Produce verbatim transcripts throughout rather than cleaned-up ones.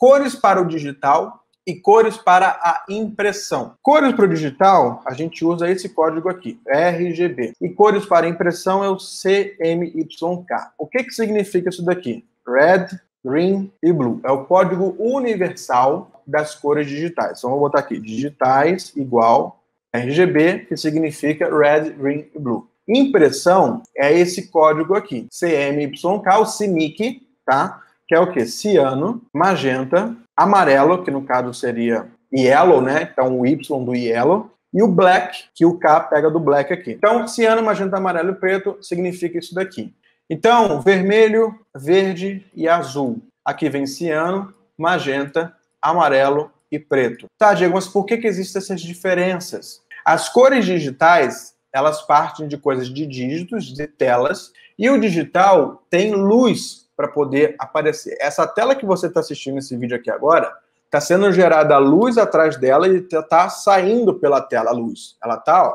cores para o digital e cores para a impressão. Cores para o digital, a gente usa esse código aqui, R G B. E cores para impressão é o C M Y K. O que que significa isso daqui? Red, green e blue. É o código universal das cores digitais. Então, vou botar aqui, digitais igual R G B, que significa red, green e blue. Impressão é esse código aqui, C M Y K, o C M Y K, tá? Que é o que? Ciano, magenta, amarelo, que no caso seria yellow, né? Então o Y do yellow. E o black, que o K pega do black aqui. Então ciano, magenta, amarelo e preto significa isso daqui. Então vermelho, verde e azul. Aqui vem ciano, magenta, amarelo e preto. Tá, Diego, mas por que que existem essas diferenças? As cores digitais, elas partem de coisas de dígitos, de telas. E o digital tem luz para poder aparecer. Essa tela que você está assistindo esse vídeo aqui agora, está sendo gerada a luz atrás dela e está saindo pela tela a luz. Ela está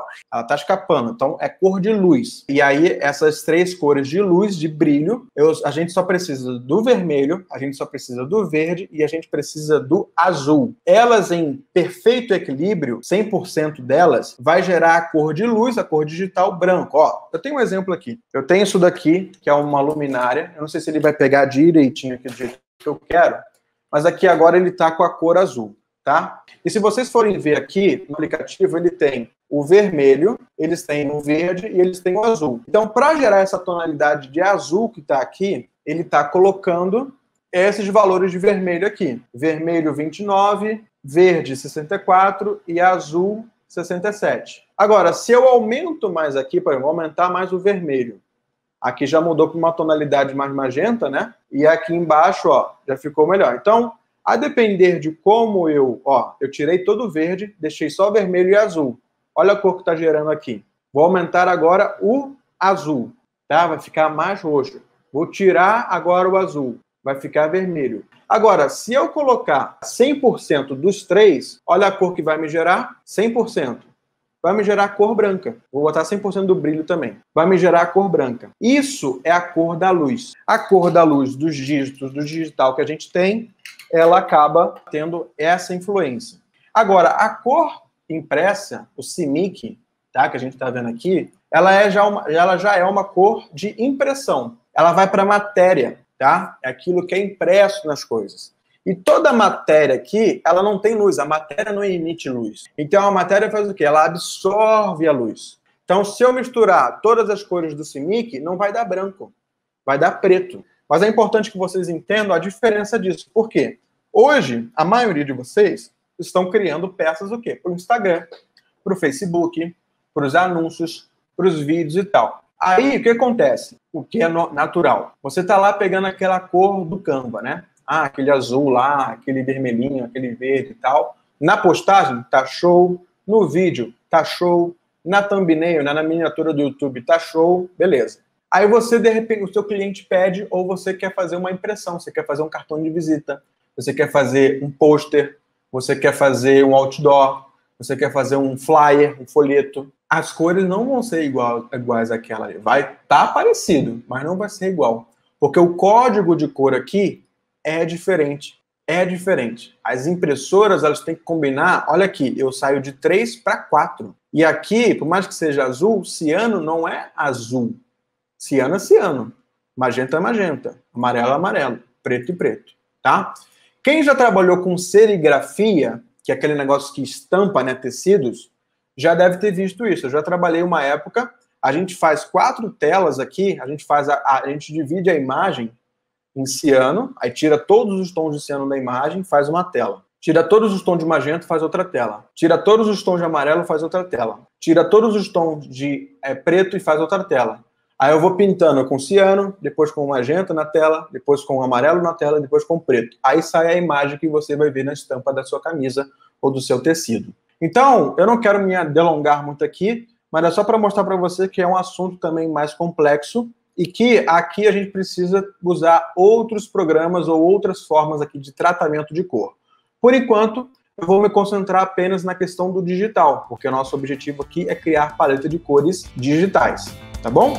tá escapando, então é cor de luz. E aí essas três cores de luz, de brilho, eu, a gente só precisa do vermelho, a gente só precisa do verde e a gente precisa do azul. Elas em perfeito equilíbrio, cem por cento delas, vai gerar a cor de luz, a cor digital branco. Ó, eu tenho um exemplo aqui. Eu tenho isso daqui, que é uma luminária. Eu não sei se ele vai pegar direitinho aqui do jeito que eu quero. Mas aqui agora ele está com a cor azul, tá? E se vocês forem ver aqui, no aplicativo ele tem o vermelho, eles têm o verde e eles têm o azul. Então, para gerar essa tonalidade de azul que está aqui, ele está colocando esses valores de vermelho aqui. Vermelho vinte e nove, verde sessenta e quatro e azul sessenta e sete. Agora, se eu aumento mais aqui, por exemplo, aumentar mais o vermelho. Aqui já mudou para uma tonalidade mais magenta, né? E aqui embaixo, ó, já ficou melhor. Então, a depender de como eu... Ó, eu tirei todo o verde, deixei só vermelho e azul. Olha a cor que está gerando aqui. Vou aumentar agora o azul, tá? Vai ficar mais roxo. Vou tirar agora o azul. Vai ficar vermelho. Agora, se eu colocar cem por cento dos três, olha a cor que vai me gerar, cem por cento. Vai me gerar a cor branca. Vou botar cem por cento do brilho também. Vai me gerar a cor branca. Isso é a cor da luz. A cor da luz dos dígitos, do digital que a gente tem, ela acaba tendo essa influência. Agora, a cor impressa, o C M Y K, tá, que a gente está vendo aqui, ela, é já uma, ela já é uma cor de impressão. Ela vai para a matéria, tá? É aquilo que é impresso nas coisas. E toda a matéria aqui, ela não tem luz. A matéria não emite luz. Então, a matéria faz o quê? Ela absorve a luz. Então, se eu misturar todas as cores do C M Y K, não vai dar branco. Vai dar preto. Mas é importante que vocês entendam a diferença disso. Por quê? Hoje, a maioria de vocês estão criando peças o quê? Para o Instagram, para o Facebook, para os anúncios, para os vídeos e tal. Aí, o que acontece? O que é natural? Você está lá pegando aquela cor do Canva, né? Ah, aquele azul lá, aquele vermelhinho, aquele verde e tal. Na postagem, tá show. No vídeo, tá show. Na thumbnail, na miniatura do YouTube, tá show. Beleza. Aí você, de repente, o seu cliente pede ou você quer fazer uma impressão. Você quer fazer um cartão de visita. Você quer fazer um pôster. Você quer fazer um outdoor. Você quer fazer um flyer, um folheto. As cores não vão ser igual, iguais àquela ali. Vai tá parecido, mas não vai ser igual. Porque o código de cor aqui... É diferente, é diferente. As impressoras, elas têm que combinar. Olha aqui, eu saio de três para quatro. E aqui, por mais que seja azul, ciano não é azul. Ciano é ciano. Magenta é magenta. Amarelo é amarelo. Preto é preto, tá? Quem já trabalhou com serigrafia, que é aquele negócio que estampa, né, tecidos, já deve ter visto isso. Eu já trabalhei uma época, a gente faz quatro telas aqui, a gente, faz a, a, a gente divide a imagem em ciano, aí tira todos os tons de ciano da imagem, faz uma tela. Tira todos os tons de magenta, faz outra tela. Tira todos os tons de amarelo, faz outra tela. Tira todos os tons de é, preto e faz outra tela. Aí eu vou pintando com ciano, depois com magenta na tela, depois com amarelo na tela, depois com preto. Aí sai a imagem que você vai ver na estampa da sua camisa ou do seu tecido. Então, eu não quero me delongar muito aqui, mas é só para mostrar para você que é um assunto também mais complexo, e que aqui a gente precisa usar outros programas ou outras formas aqui de tratamento de cor. Por enquanto, eu vou me concentrar apenas na questão do digital, porque o nosso objetivo aqui é criar paleta de cores digitais, tá bom?